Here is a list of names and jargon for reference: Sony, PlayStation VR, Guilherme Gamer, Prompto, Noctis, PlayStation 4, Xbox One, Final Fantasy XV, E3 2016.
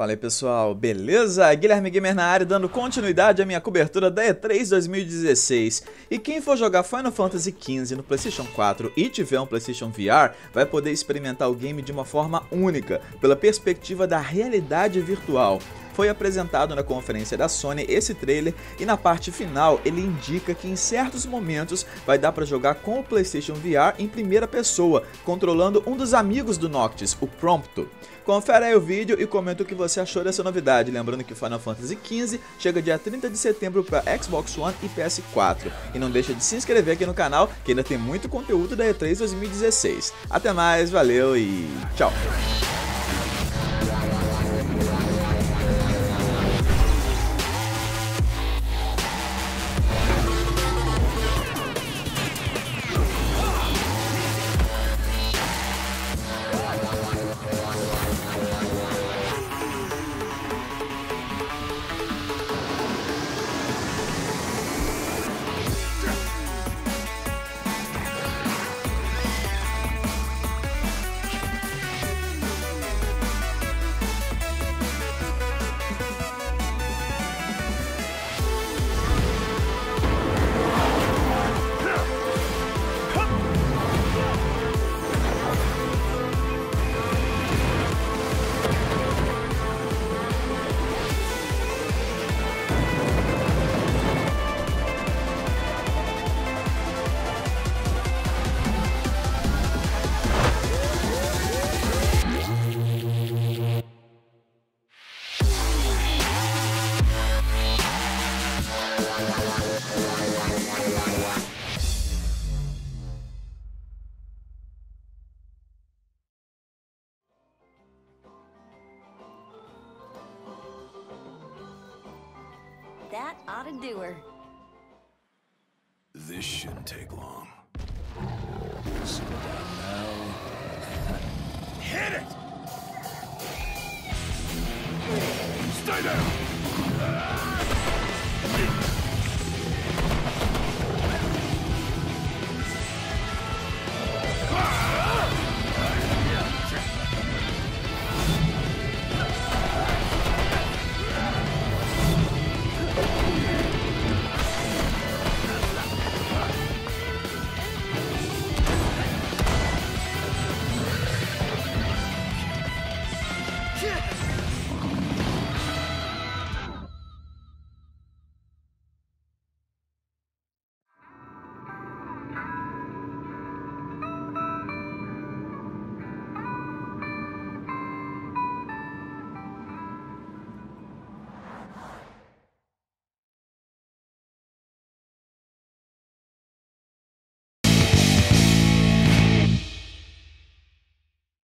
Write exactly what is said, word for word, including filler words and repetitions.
Fala aí pessoal, beleza? Guilherme Gamer na área, dando continuidade à minha cobertura da E três dois mil e dezesseis. E quem for jogar Final Fantasy quinze no PlayStation quatro e tiver um PlayStation V R, vai poder experimentar o game de uma forma única, pela perspectiva da realidade virtual. Foi apresentado na conferência da Sony esse trailer e na parte final ele indica que em certos momentos vai dar para jogar com o PlayStation V R em primeira pessoa, controlando um dos amigos do Noctis, o Prompto. Confere aí o vídeo e comenta o que você achou dessa novidade, lembrando que Final Fantasy quinze chega dia trinta de setembro para Xbox One e P S quatro. E não deixa de se inscrever aqui no canal que ainda tem muito conteúdo da E três dois mil e dezesseis. Até mais, valeu e tchau! That ought to do her. This shouldn't take long. Slow down now. Hit it! Stay down!